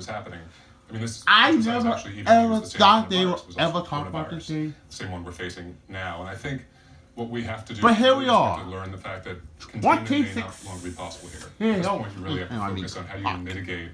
was happening. I mean, I never thought they would ever talk about this thing. The same one we're facing now, and I think what we have to do is to learn the fact that containment may not be possible here. At this point, you really have to focus on how you mitigate